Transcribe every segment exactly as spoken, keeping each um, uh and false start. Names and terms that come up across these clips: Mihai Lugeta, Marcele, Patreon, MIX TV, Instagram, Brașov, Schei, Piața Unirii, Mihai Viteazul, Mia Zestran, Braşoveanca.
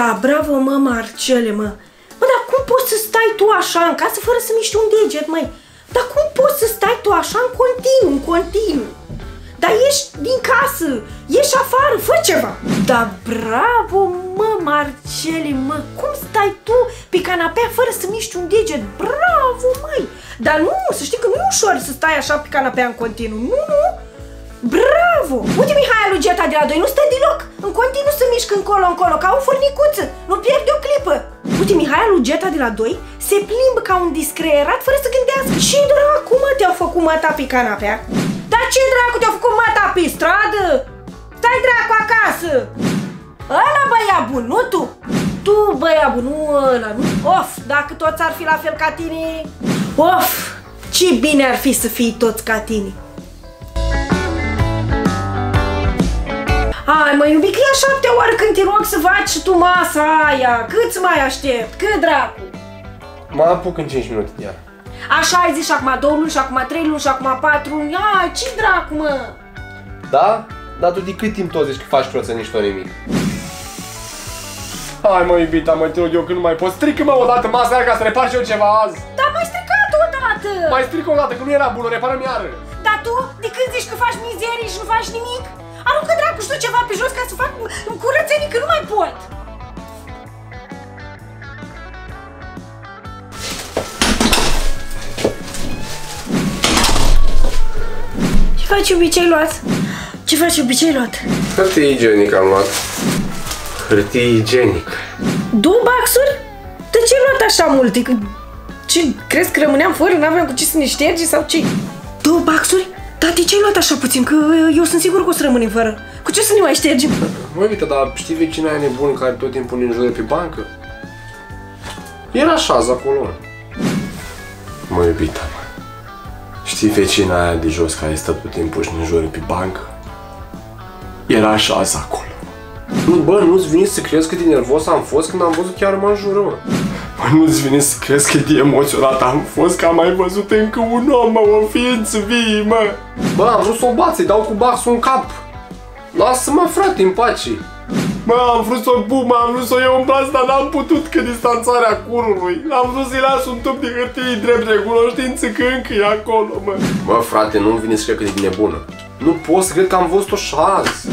Da, bravo, mă, Marcele, mă. Mă, dar cum poți să stai tu așa în casă fără să miști un deget, măi? Dar cum poți să stai tu așa în continuu, în continuu? Dar ieși din casă, ieși afară, fă ceva! Da, bravo, mă, Marcele, mă, cum stai tu pe canapea fără să miști un deget? Bravo, măi! Dar nu, să știi că nu e ușor să stai așa pe canapea în continuu, nu, nu! Bravo! Uite, Mihai Lugeta de la doi, nu stă deloc! În continuu să mișcă încolo-încolo, ca o furnicuță, nu pierde o clipă! Uite, Mihai Lugeta de la doi se plimbă ca un discreierat fără să gândească. Și dracu, mă, te-au făcut mata pe canapea? Dar ce dracu te-a făcut mata pe stradă? Stai dracu acasă! Ăla băia bun, nu tu! Tu băia bun, nu ăla, nu? Of, dacă toți ar fi la fel ca tine! Of, ce bine ar fi să fii toți ca tine! Hai mă iubi, că e a șaptea oară când te rog să faci și tu masa aia! Cât mai aștept? Cât dracu? Mă apuc în cinci minute de ea. Așa ai zis și acum două luni, și acum trei luni, și acum patru luni, ai, ce dracu, mă? Da? Dar tu de cât timp tot zici că faci proță, nici tot nimic? Hai mă iubita, mă, te rog eu, că nu mai pot, strică-mă odată masa aia ca să repar și eu ceva azi. Dar m-ai stricat odată! M-ai strică odată, că nu era bună, repară-mi iară. Dar tu, de când zici că faci mizerii și nu faci nimic? Aruncă dracu și tu ceva pe jos ca să fac curățenii, că nu mai pot! Ce faci obicei luat? Ce faci obicei luat? Hârtie igienică am luat. Hârtie igienică. Două baxuri? De ce ai luat așa multe? Ce, crezi că rămâneam fără? N-aveam cu ce să ne ștergi sau ce? Două baxuri? Dar de ce ai luat așa puțin? Că eu sunt sigur că o să rămânem fără. Cu ce să ne mai ștergem? Măi, uite, dar știi vecina aia nebună care tot timpul ne înjură pe bancă? Era șaza acolo. Măi, iubita. Știi vecina aia de jos care stă tot timpul și ne jură pe bancă? Era așa azi acolo. Nu, bă, nu-ți vine să crezi cât de nervos am fost când am văzut chiar mă înjură, mă. Bă, nu-ți vine să crezi cât de emoționat am fost că am mai văzut încă un om, mă, o ființă vie, mă. Bă, am vrut să o bat, să-i dau cu baxul în cap. Lasă-mă, frate, în pace. Mă, am vrut să o pup, mă, am vrut să o iau în braț, dar n-am putut că distanțarea curului. Am vrut să-i las un tub de hârtie drept de cunoștință că încă e acolo, mă. Mă, frate, nu-mi vine să cred că e nebună. Nu pot să cred că am văzut-o șazi.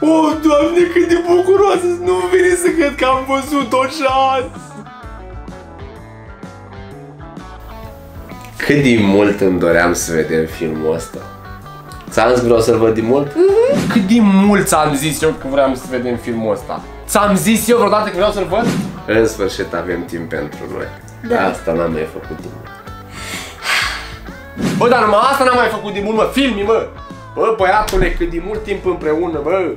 O, oh, Doamne, cât de bucuroasă! Nu-mi vine să cred că am văzut-o șazi. Cât de mult îmi doream să vedem filmul ăsta. Ți-am zis vreau să-l văd de mult? Cât de mult ți-am zis eu că vreau să vedem filmul ăsta? Ți-am zis eu vreodată că vreau să-l văd? În sfârșit avem timp pentru noi. Da. Asta n-am mai făcut din mult. Bă, dar numai asta n-am mai făcut din mult, mă, filmi, mă! Bă, băiatule, cât de mult timp împreună, bă!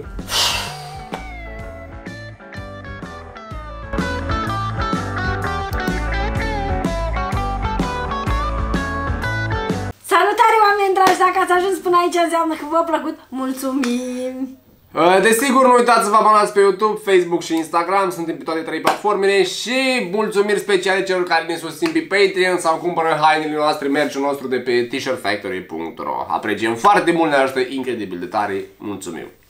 Dacă ați ajuns până aici înseamnă că v-a plăcut, mulțumim! Desigur, nu uitați să vă abonați pe YouTube, Facebook și Instagram, suntem pe toate trei platformele și mulțumiri speciale celor care ne susțin pe Patreon sau cumpără hainele noastre, merch-ul nostru de pe t-shirt factory punct ro. Apreciem foarte mult, ne ajută incredibil de tare, mulțumim!